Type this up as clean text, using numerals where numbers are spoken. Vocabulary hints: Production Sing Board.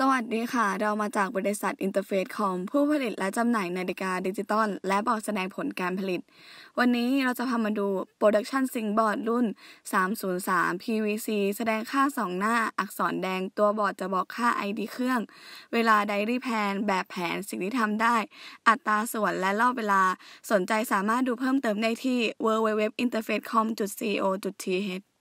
สวัสดีค่ะเรามาจากบริษัทอินเตอร์เฟสคอมผู้ผลิตและจำหน่ายนาฬิกาดิจิตอลและบอกแสดงผลการผลิตวันนี้เราจะพามาดู Production Sing Board รุ่น 303 PVC แสดงค่า2หน้าอักษรแดงตัวบอร์ดจะบอกค่า ID เครื่องเวลาไดรี่แพนแบบแผนสิ่งที่ทำได้อัตราส่วนและรอบเวลาสนใจสามารถดูเพิ่มเติมได้ที่ www.interfacecom.co.th